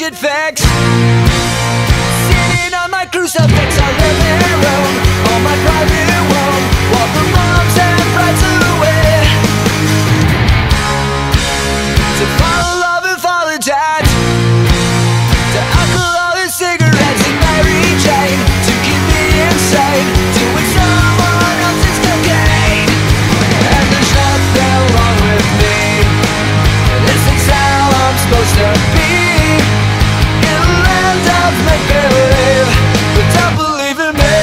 should fix. Sitting on my crucifix, I live in a room on my private room, while the mobs have rights away to follow love and follow dad, to alcohol and cigarettes and Mary Jane, to keep me insane, doing someone else's cocaine. And there's nothing wrong with me, this is how I'm supposed to be, in the land of make-believe, but don't believe in me.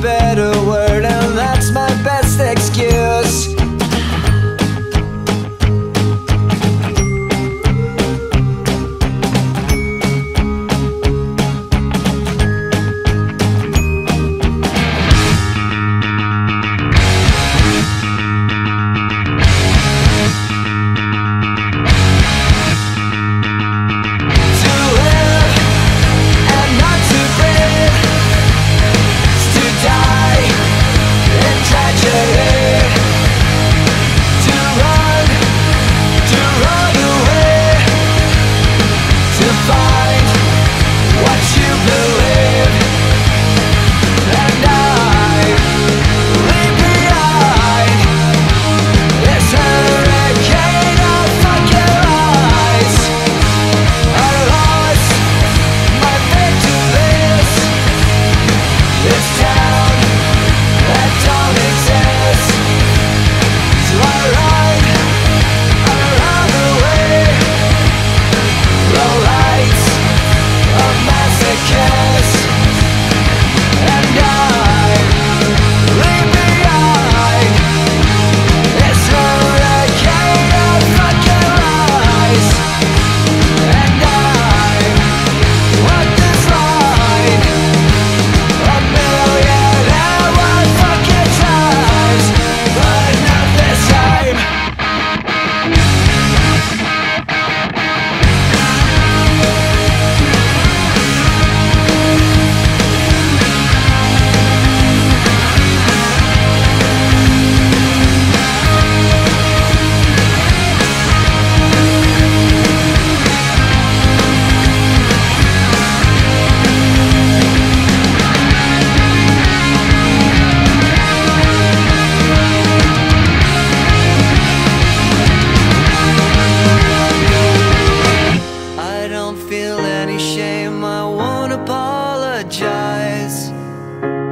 better word, and that's my best excuse.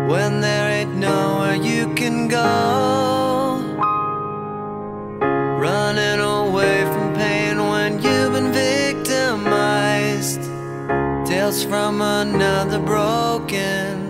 When there ain't nowhere you can go, running away from pain when you've been victimized, tales from another broken